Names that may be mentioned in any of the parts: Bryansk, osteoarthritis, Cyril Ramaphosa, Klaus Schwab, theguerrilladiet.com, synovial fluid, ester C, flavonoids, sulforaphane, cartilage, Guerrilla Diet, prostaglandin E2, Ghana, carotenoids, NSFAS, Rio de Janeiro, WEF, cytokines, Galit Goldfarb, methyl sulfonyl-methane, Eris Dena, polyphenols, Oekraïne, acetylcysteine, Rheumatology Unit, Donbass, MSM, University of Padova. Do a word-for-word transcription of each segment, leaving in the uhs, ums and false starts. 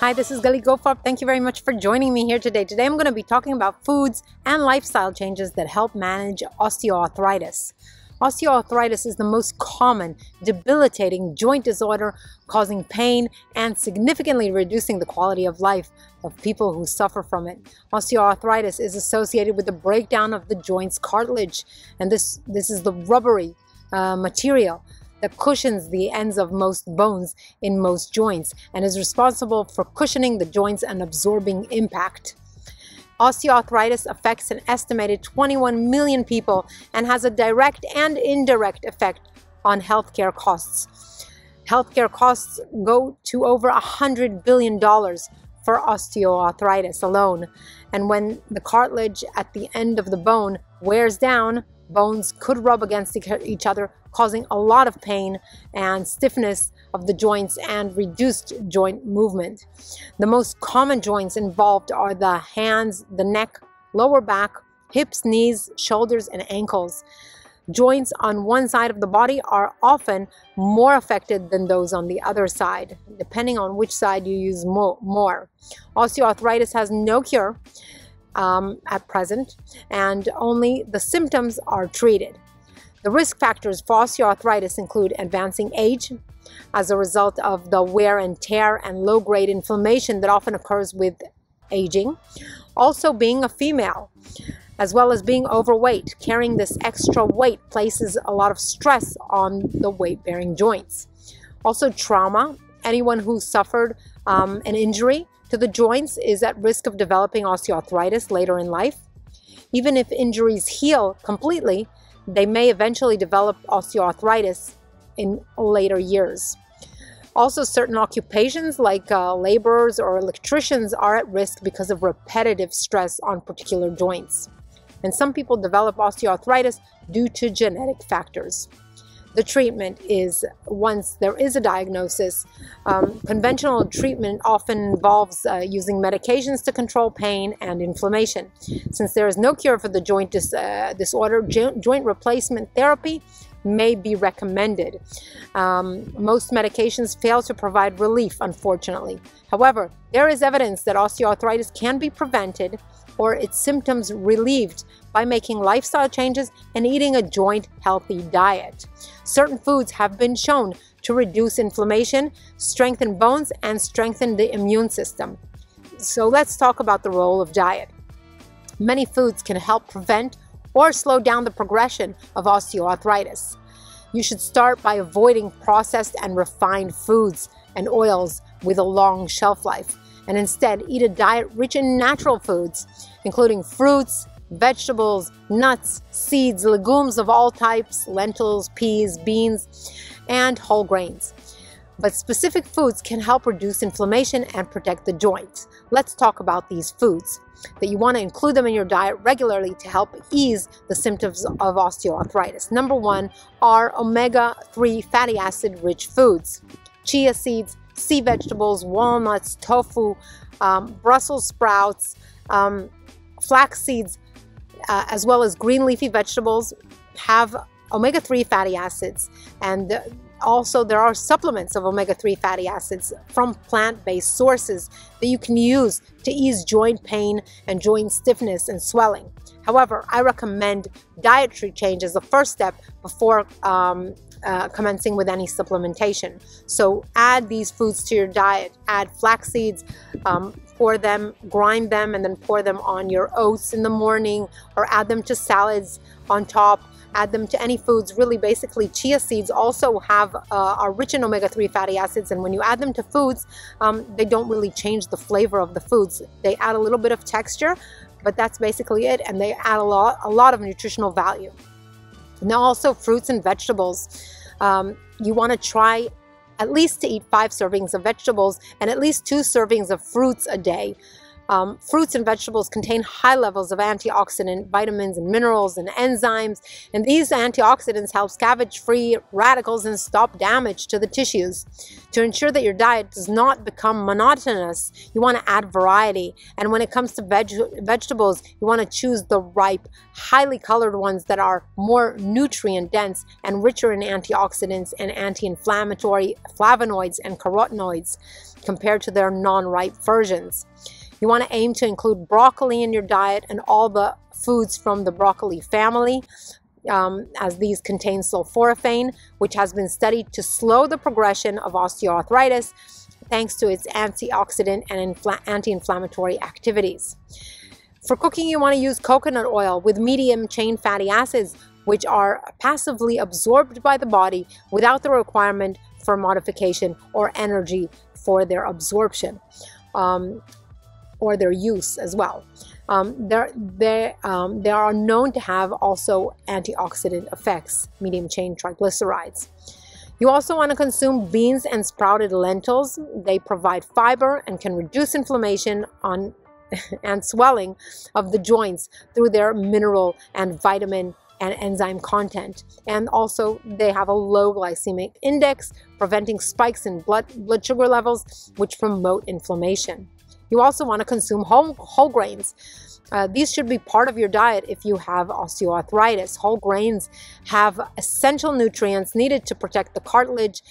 Hi, this is Galit Goldfarb. Thank you very much for joining me here today. Today I'm going to be talking about foods and lifestyle changes that help manage osteoarthritis. Osteoarthritis is the most common debilitating joint disorder, causing pain and significantly reducing the quality of life of people who suffer from it. Osteoarthritis is associated with the breakdown of the joint's cartilage, and this, this is the rubbery uh, material that cushions the ends of most bones in most joints and is responsible for cushioning the joints and absorbing impact. Osteoarthritis affects an estimated twenty-one million people and has a direct and indirect effect on healthcare costs. Healthcare costs go to over one hundred billion dollars for osteoarthritis alone. And when the cartilage at the end of the bone wears down, bones could rub against each other, causing a lot of pain and stiffness of the joints and reduced joint movement. The most common joints involved are the hands, the neck, lower back, hips, knees, shoulders, and ankles. Joints on one side of the body are often more affected than those on the other side, depending on which side you use more. Osteoarthritis has no cure um, at present, and only the symptoms are treated. The risk factors for osteoarthritis include advancing age as a result of the wear and tear and low-grade inflammation that often occurs with aging, also being a female, as well as being overweight. Carrying this extra weight places a lot of stress on the weight-bearing joints. Also trauma. Anyone who suffered um, an injury to the joints is at risk of developing osteoarthritis later in life. Even if injuries heal completely, they may eventually develop osteoarthritis in later years. Also, certain occupations like uh, laborers or electricians are at risk because of repetitive stress on particular joints. And some people develop osteoarthritis due to genetic factors. The treatment is, once there is a diagnosis, um, conventional treatment often involves uh, using medications to control pain and inflammation. Since there is no cure for the joint dis uh, disorder, jo joint replacement therapy may be recommended. Um, most medications fail to provide relief, unfortunately. However, there is evidence that osteoarthritis can be prevented or its symptoms relieved by making lifestyle changes and eating a joint healthy diet. Certain foods have been shown to reduce inflammation, strengthen bones, and strengthen the immune system. So let's talk about the role of diet. Many foods can help prevent or slow down the progression of osteoarthritis. You should start by avoiding processed and refined foods and oils with a long shelf life, and instead eat a diet rich in natural foods, including fruits, vegetables, nuts, seeds, legumes of all types, lentils, peas, beans, and whole grains. But specific foods can help reduce inflammation and protect the joints. Let's talk about these foods that you want to include them in your diet regularly to help ease the symptoms of osteoarthritis. Number one are omega three fatty acid-rich foods: chia seeds, sea vegetables, walnuts, tofu, um, Brussels sprouts, um, flax seeds, uh, as well as green leafy vegetables have omega three fatty acids, and the, Also, there are supplements of omega three fatty acids from plant-based sources that you can use to ease joint pain and joint stiffness and swelling. However, I recommend dietary change as the first step before um, uh, commencing with any supplementation. So add these foods to your diet. Add flax seeds, um, pour them, grind them, and then pour them on your oats in the morning, or add them to salads on top. Add them to any foods, really. Basically, chia seeds also have uh, are rich in omega three fatty acids, and when you add them to foods, um, they don't really change the flavor of the foods. They add a little bit of texture, but that's basically it, and they add a lot, a lot of nutritional value. Now, also fruits and vegetables. Um, you want to try at least to eat five servings of vegetables and at least two servings of fruits a day. Um, fruits and vegetables contain high levels of antioxidant vitamins and minerals and enzymes, and these antioxidants help scavenge free radicals and stop damage to the tissues. To ensure that your diet does not become monotonous, you want to add variety, and when it comes to veg vegetables, you want to choose the ripe, highly colored ones that are more nutrient dense and richer in antioxidants and anti-inflammatory flavonoids and carotenoids compared to their non-ripe versions. You want to aim to include broccoli in your diet and all the foods from the broccoli family, um, as these contain sulforaphane, which has been studied to slow the progression of osteoarthritis thanks to its antioxidant and anti-inflammatory activities. For cooking, you want to use coconut oil with medium chain fatty acids, which are passively absorbed by the body without the requirement for modification or energy for their absorption um, or their use as well. Um, there, they, um, they are known to have also antioxidant effects, medium chain triglycerides. You also want to consume beans and sprouted lentils. They provide fiber and can reduce inflammation on and swelling of the joints through their mineral and vitamin and enzyme content, and also they have a low glycemic index, preventing spikes in blood blood sugar levels, which promote inflammation. You also want to consume whole, whole grains. Uh, these should be part of your diet if you have osteoarthritis. Whole grains have essential nutrients needed to protect the cartilage,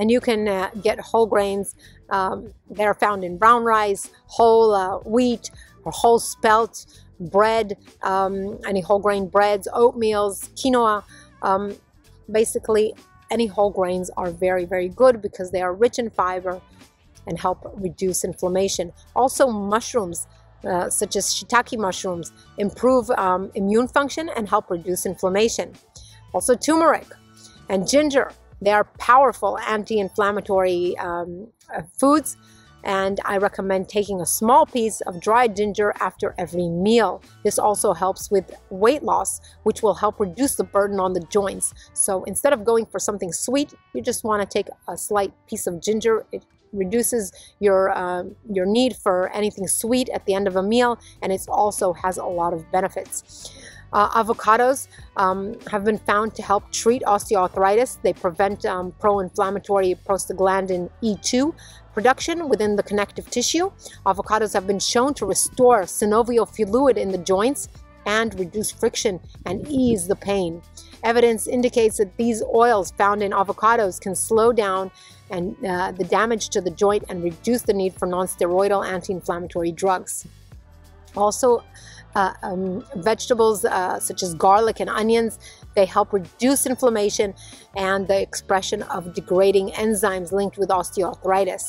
and you can uh, get whole grains um, that are found in brown rice, whole uh, wheat, or whole spelt, bread, um, any whole grain breads, oatmeals, quinoa. Um, basically, any whole grains are very, very good because they are rich in fiber and help reduce inflammation. Also, mushrooms, uh, such as shiitake mushrooms, improve um, immune function and help reduce inflammation. Also, turmeric and ginger, they are powerful anti-inflammatory um, uh, foods, and I recommend taking a small piece of dried ginger after every meal. This also helps with weight loss, which will help reduce the burden on the joints. So instead of going for something sweet, you just want to take a slight piece of ginger. It reduces your, uh, your need for anything sweet at the end of a meal, and it also has a lot of benefits. Uh, avocados um, have been found to help treat osteoarthritis. They prevent um, pro-inflammatory prostaglandin E two production within the connective tissue. Avocados have been shown to restore synovial fluid in the joints and reduce friction and ease the pain. Evidence indicates that these oils found in avocados can slow down and uh, the damage to the joint and reduce the need for non-steroidal anti-inflammatory drugs. Also, Uh, um, vegetables uh, such as garlic and onions, they help reduce inflammation and the expression of degrading enzymes linked with osteoarthritis.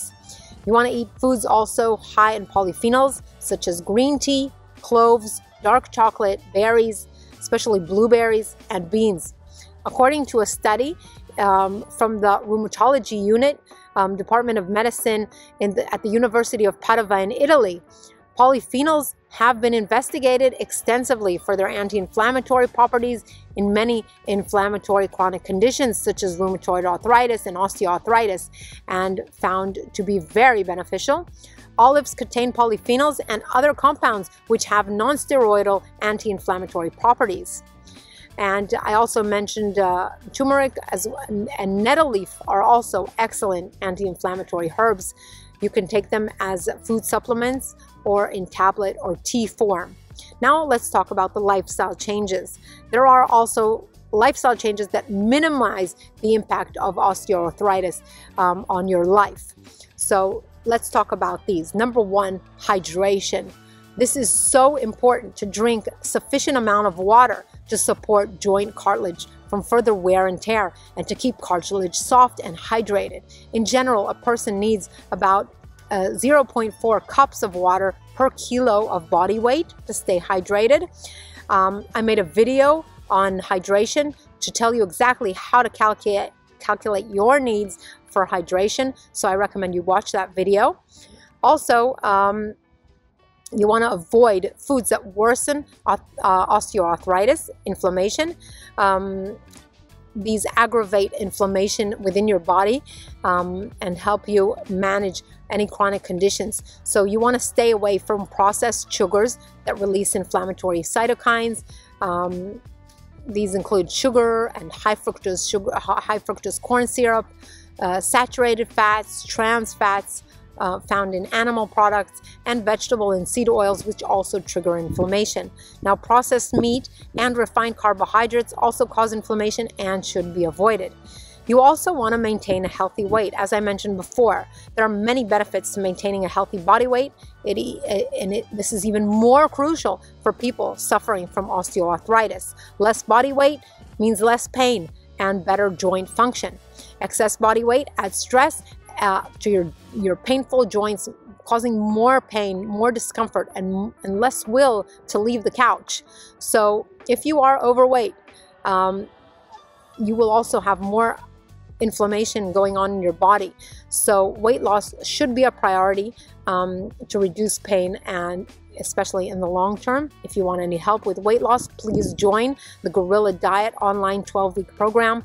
You want to eat foods also high in polyphenols, such as green tea, cloves, dark chocolate, berries, especially blueberries, and beans. According to a study um, from the Rheumatology Unit, um, Department of Medicine in the, at the University of Padova in Italy, polyphenols have been investigated extensively for their anti-inflammatory properties in many inflammatory chronic conditions such as rheumatoid arthritis and osteoarthritis, and found to be very beneficial. Olives contain polyphenols and other compounds which have non-steroidal anti-inflammatory properties. And I also mentioned uh, turmeric as, and nettle leaf are also excellent anti-inflammatory herbs. You can take them as food supplements or in tablet or tea form. Now let's talk about the lifestyle changes. There are also lifestyle changes that minimize the impact of osteoarthritis um, on your life. So let's talk about these. Number one, hydration. This is so important to drink sufficient amount of water to support joint cartilage from further wear and tear and to keep cartilage soft and hydrated. In general, a person needs about Uh, zero point four cups of water per kilo of body weight to stay hydrated. Um, I made a video on hydration to tell you exactly how to calculate, calculate your needs for hydration, so I recommend you watch that video. Also, um, you want to avoid foods that worsen uh, osteoarthritis, inflammation, um, these aggravate inflammation within your body um, and help you manage any chronic conditions. So you want to stay away from processed sugars that release inflammatory cytokines. Um, these include sugar and high fructose sugar, high fructose corn syrup, uh, saturated fats, trans fats Uh, found in animal products, and vegetable and seed oils, which also trigger inflammation. Now, processed meat and refined carbohydrates also cause inflammation and should be avoided. You also want to maintain a healthy weight. As I mentioned before, there are many benefits to maintaining a healthy body weight, it, it, and it, this is even more crucial for people suffering from osteoarthritis. Less body weight means less pain and better joint function. Excess body weight adds stress Uh, to your your painful joints, causing more pain, more discomfort, and, and less will to leave the couch. So if you are overweight, um, you will also have more inflammation going on in your body. So weight loss should be a priority um, to reduce pain, and especially in the long term. If you want any help with weight loss, please join the Guerrilla Diet online twelve week program,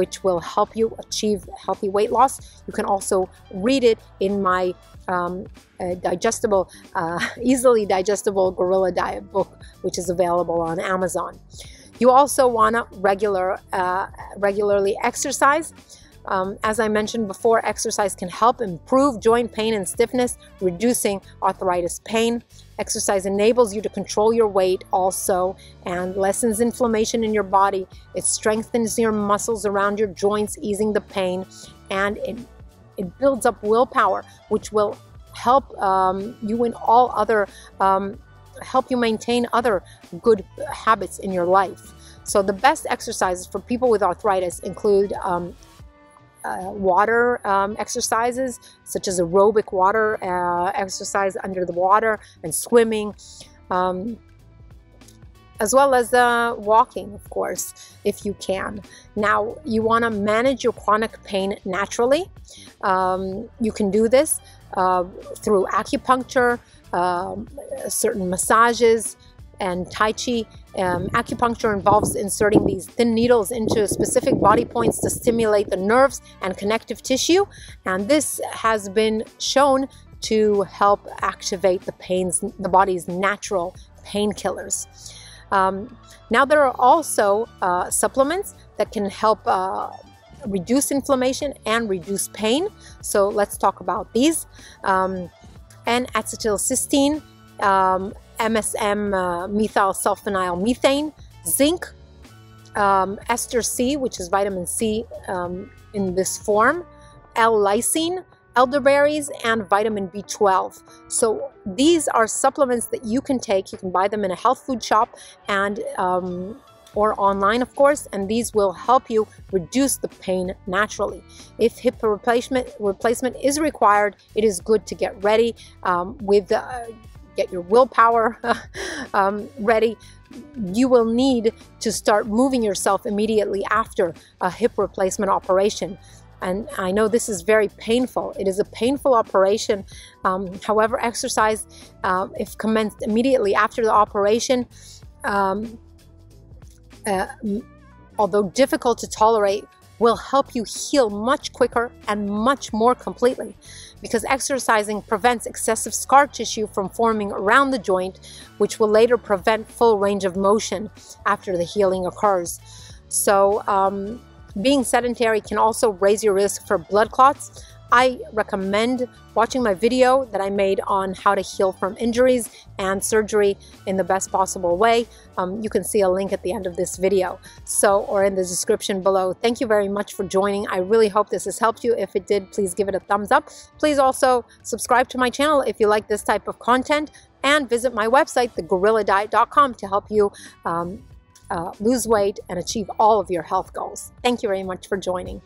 which will help you achieve healthy weight loss. You can also read it in my um, uh, digestible, uh, easily digestible Guerrilla Diet book, which is available on Amazon. You also want to regular, uh, regularly exercise. Um, as I mentioned before, exercise can help improve joint pain and stiffness, reducing arthritis pain. Exercise enables you to control your weight also, and lessens inflammation in your body. It strengthens your muscles around your joints, easing the pain, and it, it builds up willpower, which will help um, you in all other, um, help you maintain other good habits in your life. So the best exercises for people with arthritis include um, Uh, water um, exercises, such as aerobic water uh, exercise under the water, and swimming, um, as well as uh, walking, of course, if you can. Now, you want to manage your chronic pain naturally. Um, you can do this uh, through acupuncture, um, certain massages, and Tai Chi. Um, acupuncture involves inserting these thin needles into specific body points to stimulate the nerves and connective tissue, and this has been shown to help activate the pains, the body's natural painkillers. Um, now, there are also uh, supplements that can help uh, reduce inflammation and reduce pain. So let's talk about these. Um, and acetylcysteine, um, M S M, uh, methyl sulfonyl-methane, zinc, um, ester C, which is vitamin C um, in this form, L lysine, elderberries, and vitamin B twelve. So these are supplements that you can take. You can buy them in a health food shop and um, or online, of course, and these will help you reduce the pain naturally. If hip replacement, replacement is required, it is good to get ready um, with uh, get your willpower um, ready. You will need to start moving yourself immediately after a hip replacement operation. And I know this is very painful. It is a painful operation. Um, however, exercise, uh, if commenced immediately after the operation, um, uh, although difficult to tolerate, will help you heal much quicker and much more completely, because exercising prevents excessive scar tissue from forming around the joint, which will later prevent full range of motion after the healing occurs. So um, being sedentary can also raise your risk for blood clots. I recommend watching my video that I made on how to heal from injuries and surgery in the best possible way. Um, you can see a link at the end of this video, so or in the description below. Thank you very much for joining. I really hope this has helped you. If it did, please give it a thumbs up. Please also subscribe to my channel if you like this type of content, and visit my website, the guerrilla diet dot com, to help you um, uh, lose weight and achieve all of your health goals. Thank you very much for joining.